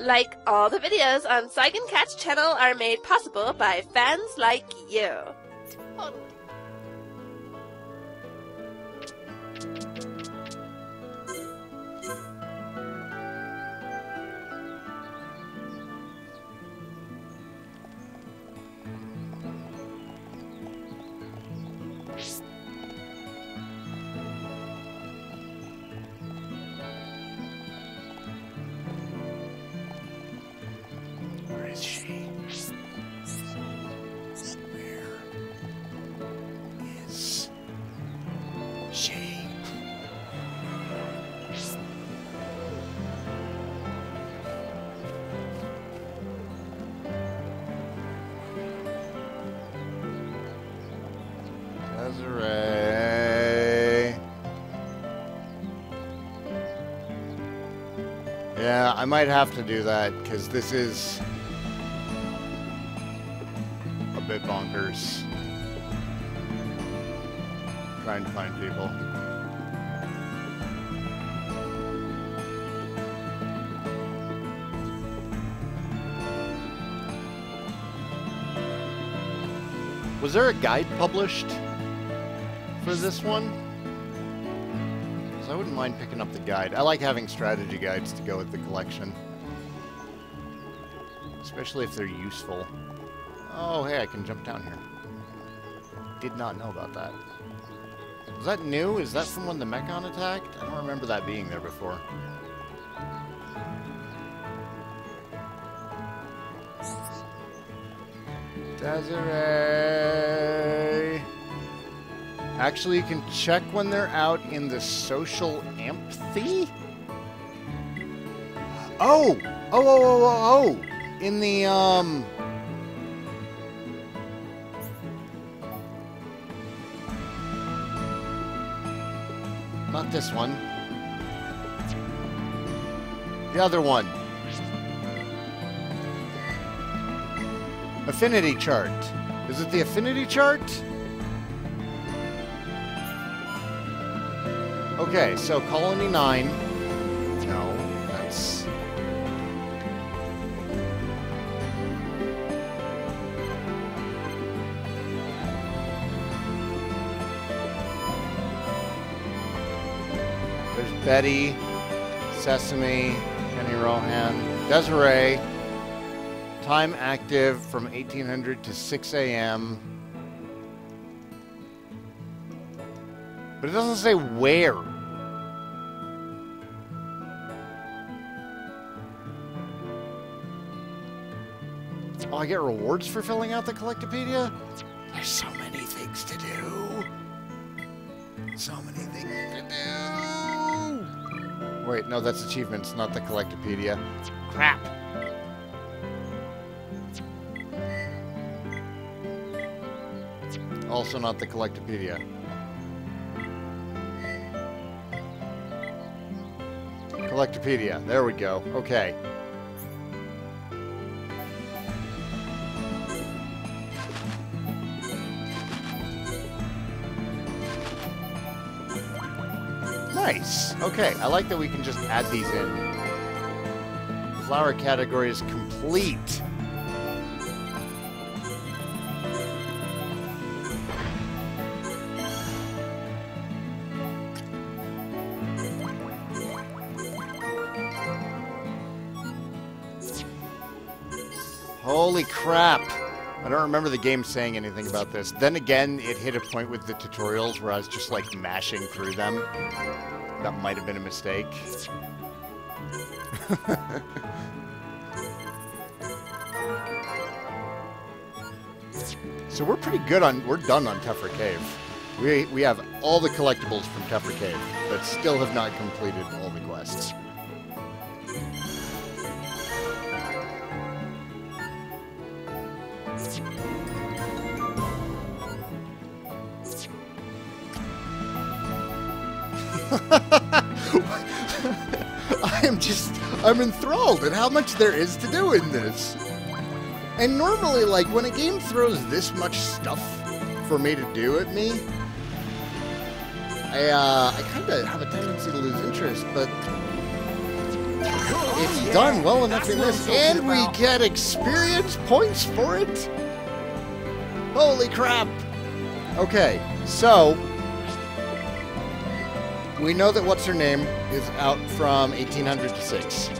Like all the videos on Saigon Cat's channel are made possible by fans like you. Totally. I might have to do that, because this is a bit bonkers, trying to find people. Was there a guide published for this one? I wouldn't mind picking up the guide. I like having strategy guides to go with the collection. Especially if they're useful. Oh, hey, I can jump down here. Did not know about that. Is that new? Is that from when the Mechon attacked? I don't remember that being there before. Desiree! Actually, you can check when they're out in the social amphi? Oh! Oh, oh, oh, oh, oh! In the, Not this one. The other one. Affinity chart. Is it the affinity chart? Okay, so Colony 9. No, that's... There's Betty, Sesame, Jenny Rohan, Desiree. Time active from 1800 to 6 a.m. But it doesn't say where. Oh, I get rewards for filling out the Collectopedia? There's so many things to do. So many things to do. Wait, no, that's achievements, not the Collectopedia. Crap. Also not the Collectopedia. Collectopedia. There we go. Okay. Nice. Okay. I like that we can just add these in. Flower category is complete. Holy crap! I don't remember the game saying anything about this. Then again, it hit a point with the tutorials where I was just like mashing through them. That might have been a mistake. So we're pretty good on... We're done on Tephra Cave. We have all the collectibles from Tephra Cave that still have not completed all the quests. I'm enthralled at how much there is to do in this. And normally, like, when a game throws this much stuff for me to do at me, I kind of have a tendency to lose interest, but It's done well enough in this, and we get experience points for it. Holy crap! Okay, so we know that what's her name is out from 1800 to 6.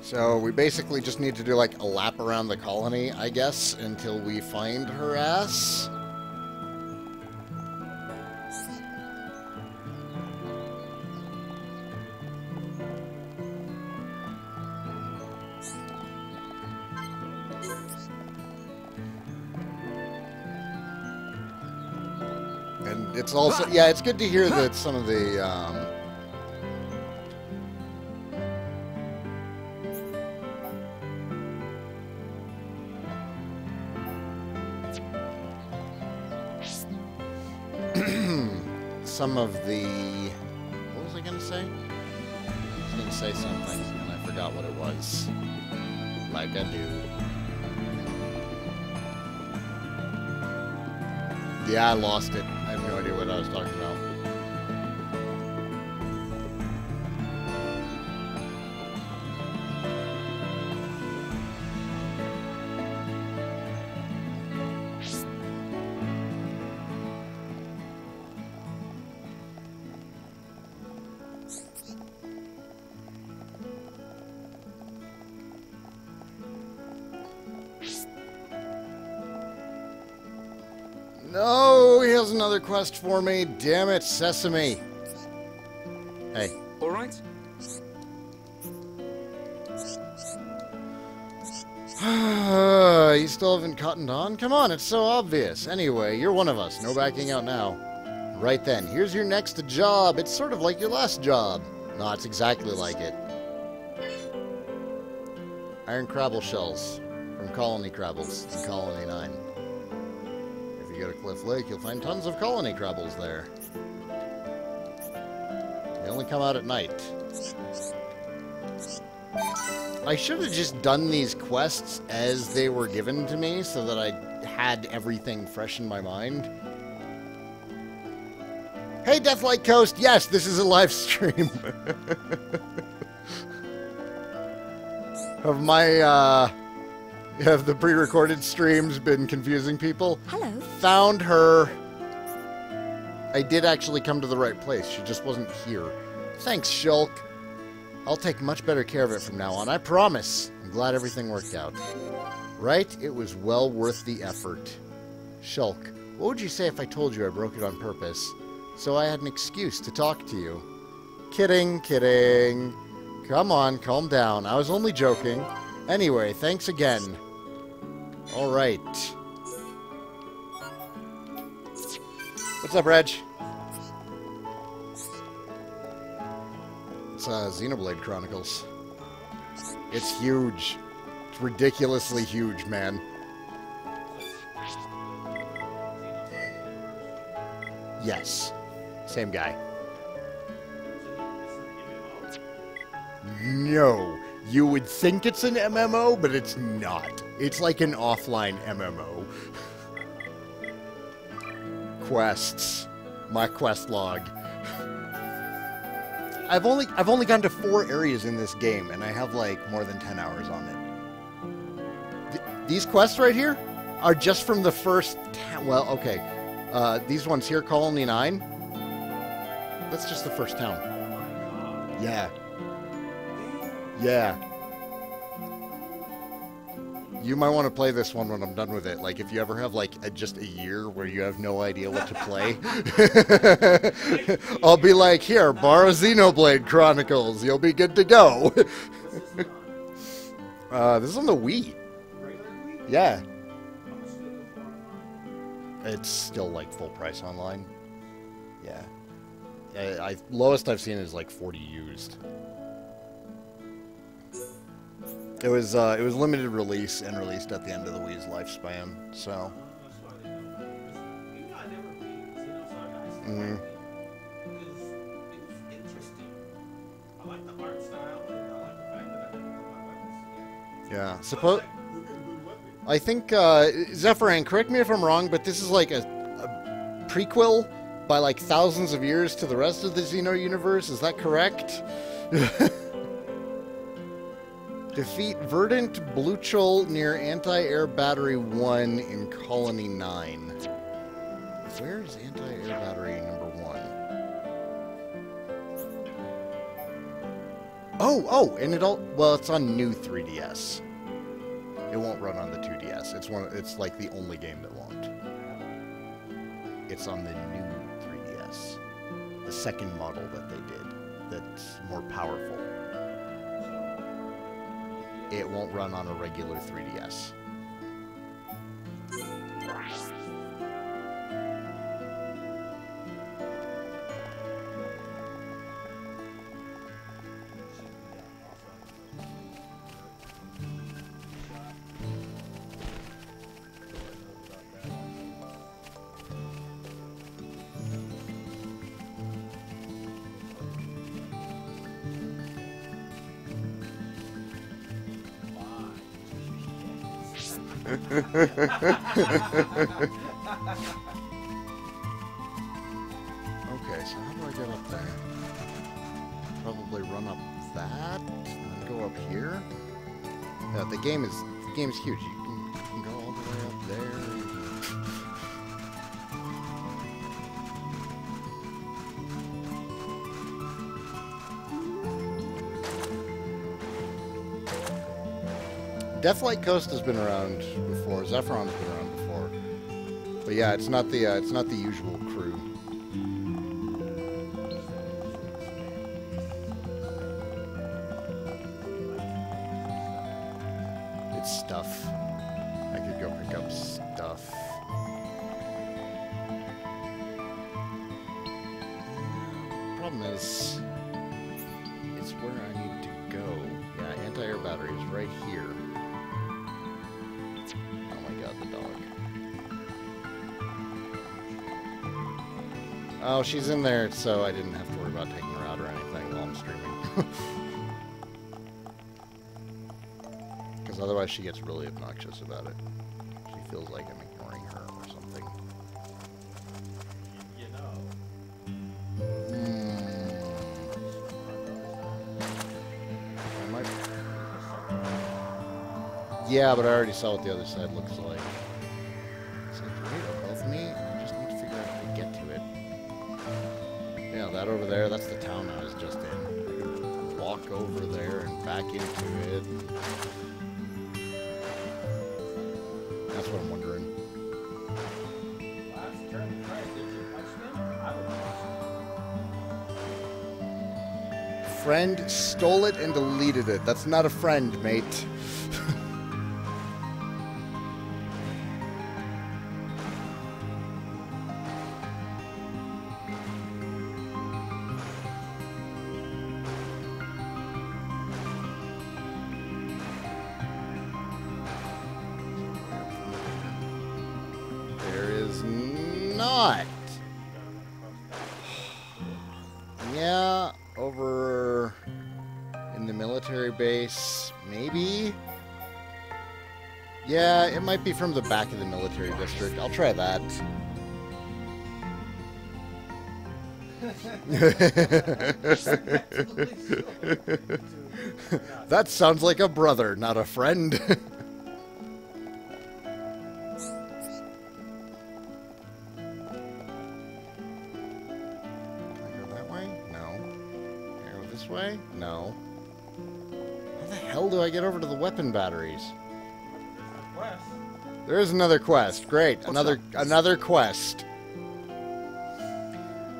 So we basically just need to do like a lap around the colony, I guess, until we find her ass. And it's also, yeah, it's good to hear that some of the, some of the, what was I going to say? I was going to say something, and I forgot what it was. Like I do. Yeah, I lost it. I have no idea what I was talking about. No, he has another quest for me. Damn it, Sesame. Hey. All right. You still haven't cottoned on? Come on, it's so obvious. Anyway, you're one of us. No backing out now. Right then, here's your next job. It's sort of like your last job. No, it's exactly like it. Iron crabble shells from Colony Crabbles in Colony 9. Go to Cliff Lake, you'll find tons of colony crabbles there. They only come out at night. I should have just done these quests as they were given to me so that I had everything fresh in my mind. Hey, Deathlight Coast! Yes, this is a live stream of my, Have the pre-recorded streams been confusing people? Hello. Found her. I did actually come to the right place. She just wasn't here. Thanks, Shulk. I'll take much better care of it from now on. I promise. I'm glad everything worked out. Right? It was well worth the effort. Shulk, what would you say if I told you I broke it on purpose? So I had an excuse to talk to you. Kidding, kidding. Come on, calm down. I was only joking. Anyway, thanks again. All right. What's up, Reg? It's Xenoblade Chronicles. It's huge. It's ridiculously huge, man. Yes. Same guy. No. You would think it's an MMO, but it's not. It's like an offline MMO. Quests. My quest log. I've only gone to 4 areas in this game, and I have like more than 10 hours on it. These quests right here are just from the first... well, okay. These ones here, Colony 9. That's just the first town. Yeah. Yeah. You might want to play this one when I'm done with it. Like, if you ever have, like, just a year where you have no idea what to play, I'll be like, here, borrow Xenoblade Chronicles. You'll be good to go. This is on the Wii. Yeah. It's still, like, full price online. Yeah. Lowest I've seen is, like, 40 used. It was limited release and released at the end of the Wii's lifespan, so. Mm-hmm. Yeah, I think Zephyron, correct me if I'm wrong, but this is like a prequel by like thousands of years to the rest of the Xeno universe. Is that correct? Defeat Verdant Bluchol near Anti-Air Battery 1 in Colony 9. Where's Anti-Air Battery number 1? Oh, and it all... Well, it's on new 3DS. It won't run on the 2DS. It's like the only game that won't. It's on the new 3DS. The second model that they did. That's more powerful. It won't run on a regular 3DS. Okay, so how do I get up there? Probably run up that and go up here. Yeah, the game's huge. You can go all the way up there. Deathlight Coast has been around before. Zephyron's been around before. But yeah, it's not the usual crew. It's stuff. I could go pick up stuff. Problem is, it's where I need to go. Yeah, anti-air battery is right here. Oh my god, the dog. Oh, she's in there, so I didn't have to worry about taking her out or anything while I'm streaming. Otherwise, she gets really obnoxious about it. She feels like I'm ignoring her or something. You know. I might... Yeah, but I already saw what the other side looks like. It's like right above me. I just need to figure out how to get to it. Yeah, that over there, that's the town I was just in. I could walk over there and back into it. That's what I'm wondering. Friend stole it and deleted it. That's not a friend, mate. Might be from the back of the military district. I'll try that. That sounds like a brother, not a friend. There is another quest. Great. Another quest.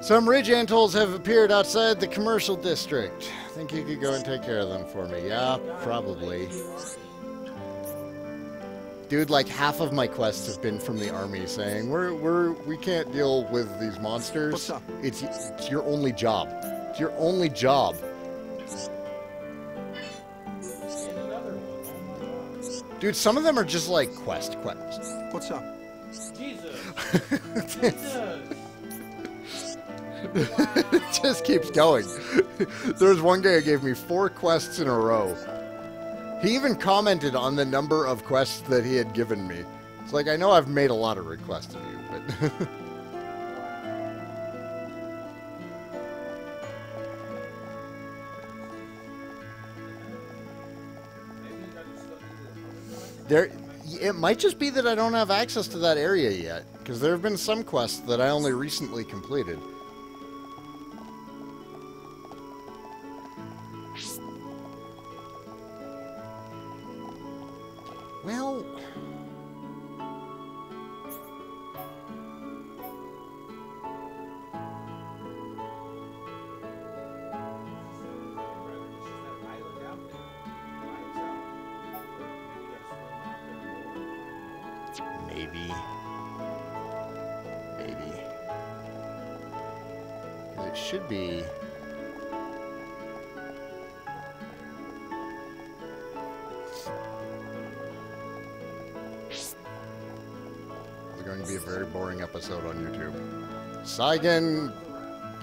Some ridge anthills have appeared outside the commercial district. I think you could go and take care of them for me. Yeah, probably. Dude, like half of my quests have been from the army saying, we can't deal with these monsters. What's up? It's your only job. It's your only job. Dude, some of them are just like quest. What's up? Jesus. Jesus. It just keeps going. There was one guy who gave me 4 quests in a row. He even commented on the number of quests that he had given me. It's like, I know I've made a lot of requests of you, but... There, it might just be that I don't have access to that area yet, because there have been some quests that I only recently completed. Well... Maybe. Because it should be... It's going to be a very boring episode on YouTube. Saigon...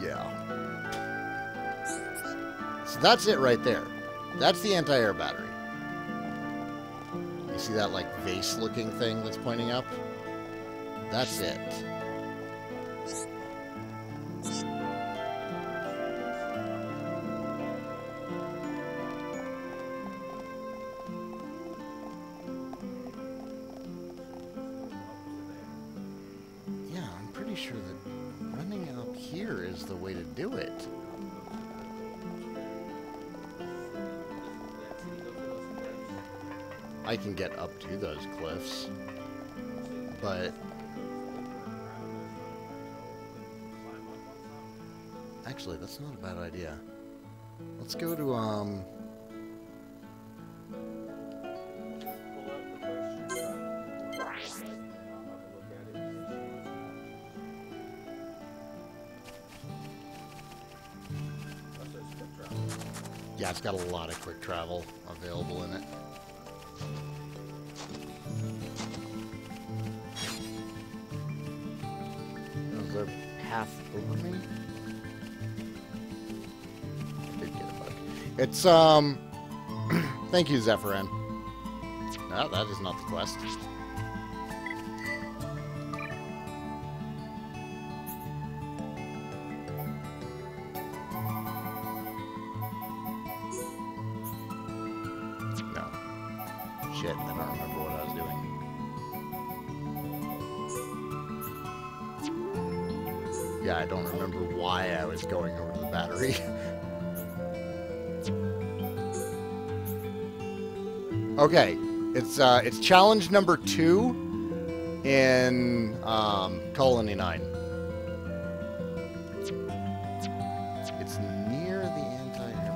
yeah. So that's it right there. That's the anti-air battery. You see that, like, vase-looking thing that's pointing up? That's it. Yeah, I'm pretty sure that running up here is the way to do it. I can get up to those cliffs, but... Actually, that's not a bad idea. Let's go to, yeah, it's got a lot of quick travel available in it. Is there a path over me? It's, thank you, Zephyron. No, that is not the quest. No. Shit, I don't remember what I was doing. Yeah, I don't remember why I was going over to the battery. Okay, it's challenge number 2 in Colony 9. It's near the anti-air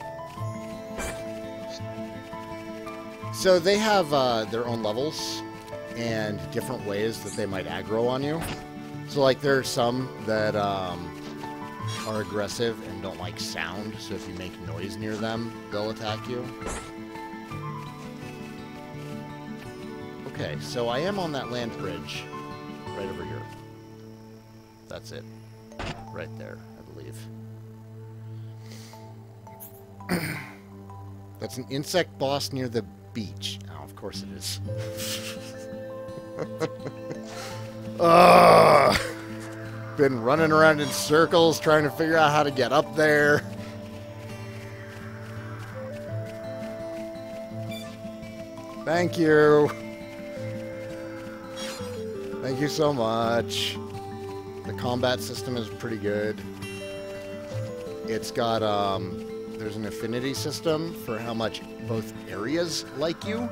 battery. So they have their own levels and different ways that they might aggro on you. So like there are some that are aggressive and don't like sound, so if you make noise near them, they'll attack you. Okay, so I am on that land bridge right over here. That's it. Right there, I believe. That's an insect boss near the beach. Oh, of course it is. Ugh! Been running around in circles trying to figure out how to get up there. Thank you. Thank you so much. The combat system is pretty good. It's got, there's an affinity system for how much both areas like you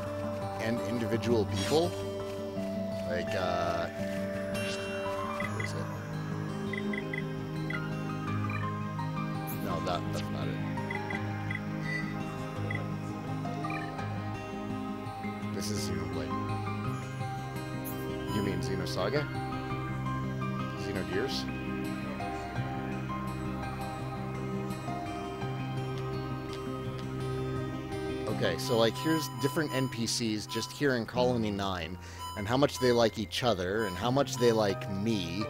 and individual people. Like, that's not it. This is Xenoblade. You mean Xenosaga? Xenogears? Okay, so like here's different NPCs just here in Colony 9, and how much they like each other, and how much they like me,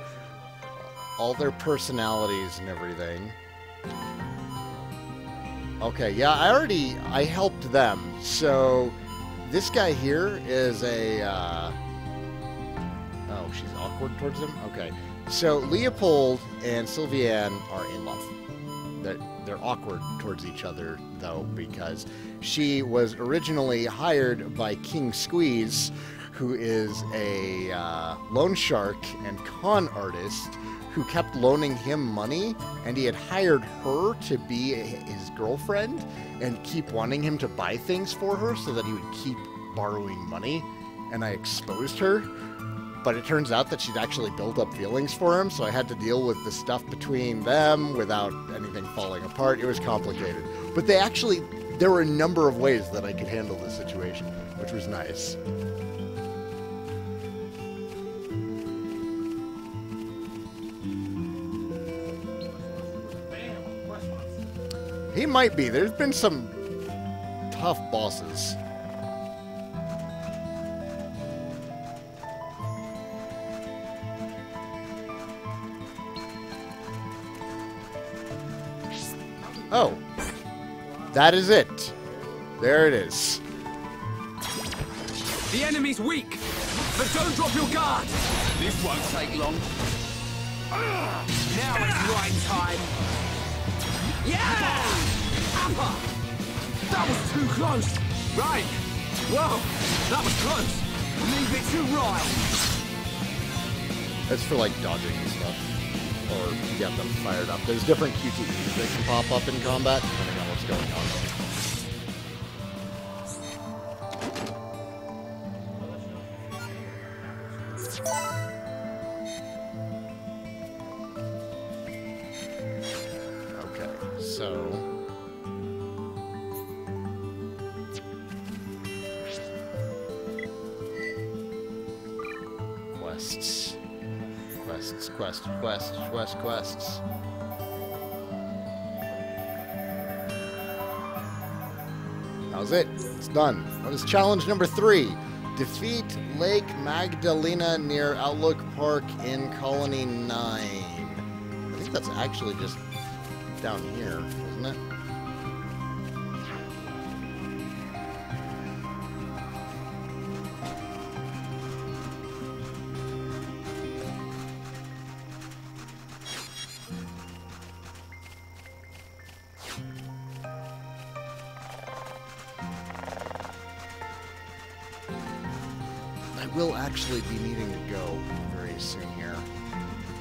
all their personalities and everything. Okay, yeah, I helped them, so this guy here is a, oh, she's awkward towards him? Okay, so Leopold and Sylviane are in love. they're awkward towards each other, though, because she was originally hired by King Squeeze, who is a loan shark and con artist who kept loaning him money, and he had hired her to be his girlfriend and keep wanting him to buy things for her so that he would keep borrowing money, and I exposed her. But it turns out that she'd actually built up feelings for him, so I had to deal with the stuff between them without anything falling apart. It was complicated. But they actually, there were a number of ways that I could handle this situation, which was nice. He might be. There's been some tough bosses. Oh, that is it. There it is. The enemy's weak, but don't drop your guard. This won't take long. Now it's right time. Yeah! Appa! That was too close. Right. Whoa, that was close. Leave it to right. That's for like dodging and stuff, or get them fired up. There's different QTEs that can pop up in combat, depending on what's going on. Okay, so... quests. Quests. That was it. It's done. That was challenge number 3. Defeat Lake Magdalena near Outlook Park in Colony 9. I think that's actually just down here, isn't it? We'll actually be needing to go very soon here.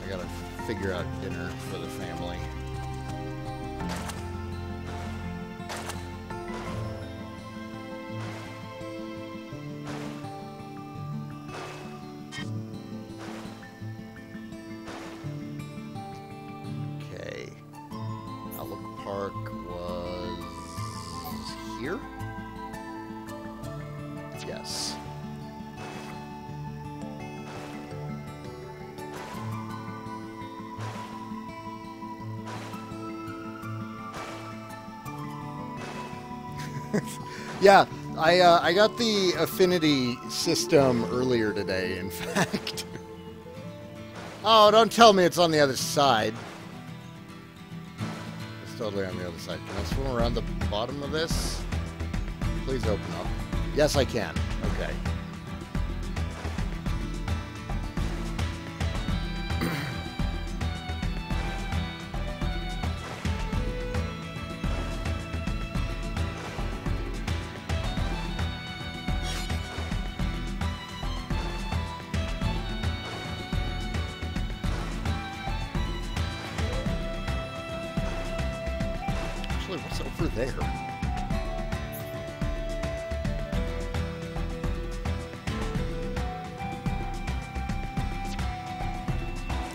I gotta figure out dinner for the family. Okay. Outlook Park was here? Yes. Yeah, I got the affinity system earlier today, in fact. Oh, don't tell me it's on the other side. It's totally on the other side. Can I swim around the bottom of this? Please open up. Yes, I can. Okay. What's over there?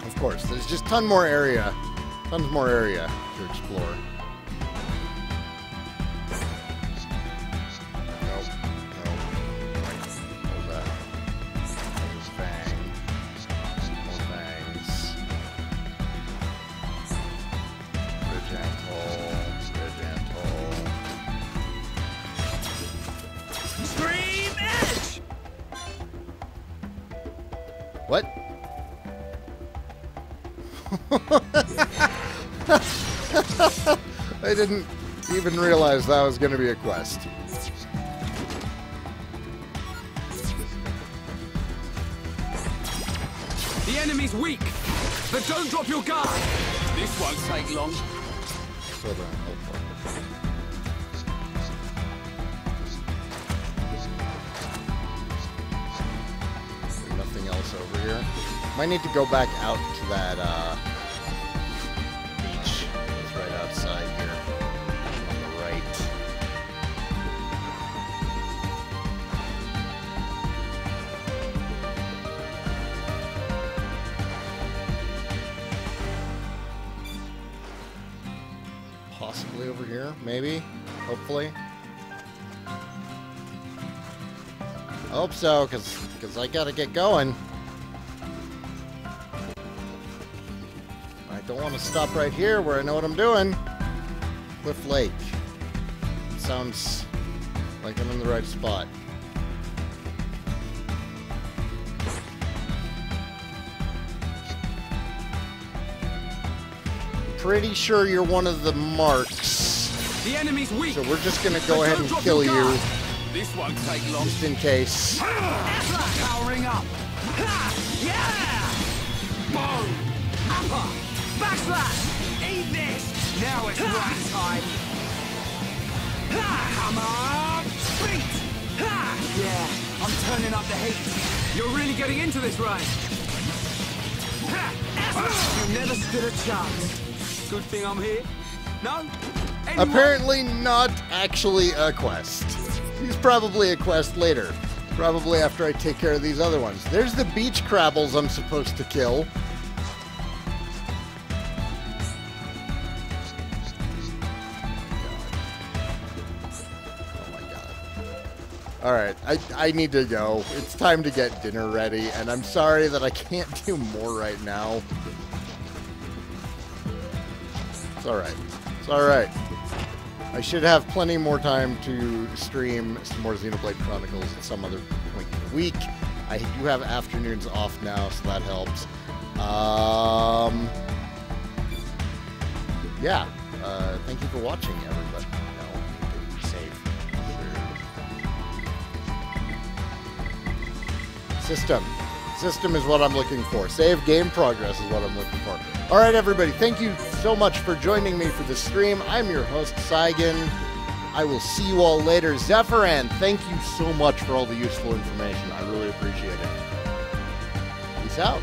Of course, there's just tons more area to explore. What? I didn't even realize that was going to be a quest. The enemy's weak, but don't drop your guard. This won't take long. slow down. Hopefully. Nothing else over here. Might need to go back out to that beach. It's right outside here. On the right. Possibly over here, maybe. Hopefully. I hope so, because I gotta get going. Don't want to stop right here where I know what I'm doing. Cliff Lake. It sounds like I'm in the right spot. Pretty sure you're one of the marks. The enemy's weak. So we're just gonna go ahead and kill you. This won't take long. Just in case. Powering up. Yeah. Boom. Upper. Backslash! Eat this! Now it's right time! Come on! Beat! Yeah, I'm turning up the heat! You're really getting into this, right? You never stood a chance! Good thing I'm here. No? Anyone? Apparently not actually a quest. He's probably a quest later. Probably after I take care of these other ones. There's the beach crabbles I'm supposed to kill. Alright, I need to go. It's time to get dinner ready, and I'm sorry that I can't do more right now. It's alright. It's alright. I should have plenty more time to stream some more Xenoblade Chronicles at some other point in the week. I do have afternoons off now, so that helps. Yeah. Thank you for watching, everybody. System. System is what I'm looking for. Save game progress is what I'm looking for. All right, everybody. Thank you so much for joining me for the stream. I'm your host, Saigon. I will see you all later. Zephyron, thank you so much for all the useful information. I really appreciate it. Peace out.